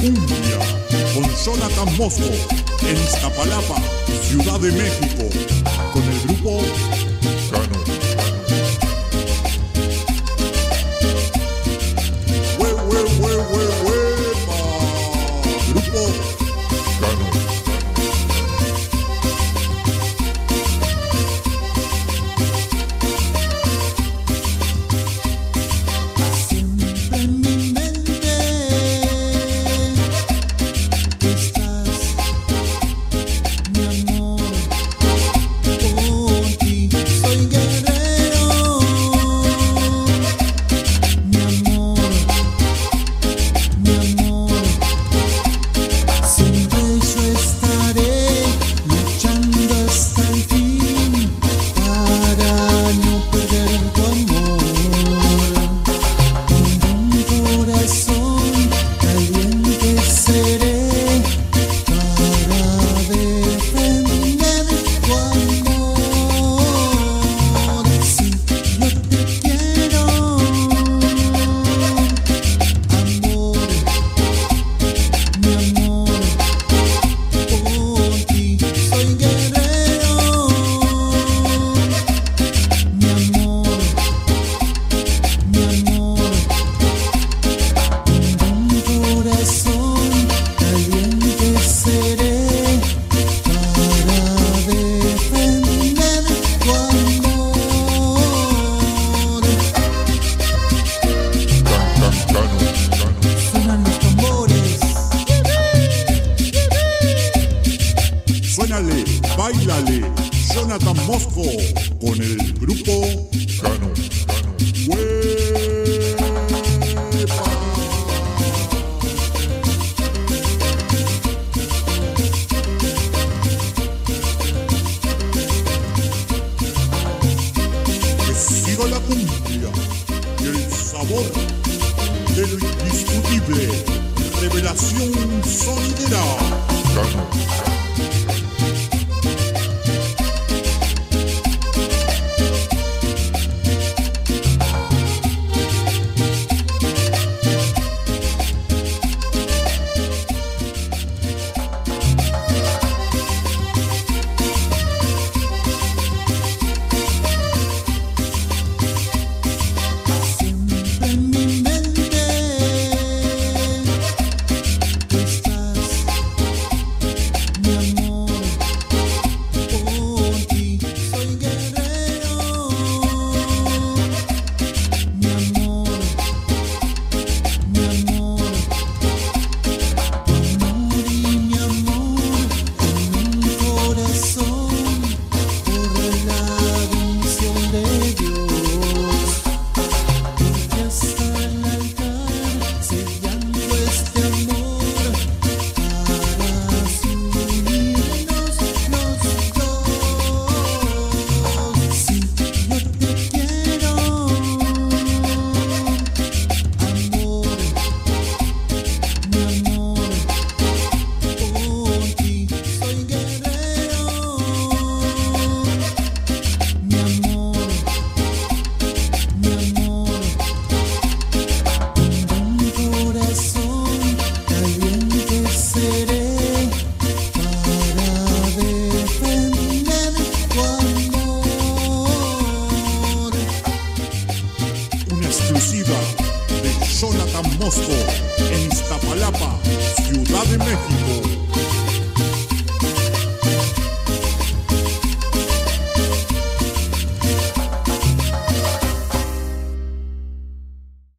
cumbia. Consola Camozzo, en Iztapalapa, Ciudad de México, con el grupo Kanu. Grupo Kanu. Suénale, báilale, Jonathan Mosco, con el grupo Kanu. Que siga la cumbia y el sabor de lo indiscutible, revelación sonidera. Kanu. Jonathan Mosco, en Iztapalapa, Ciudad de México.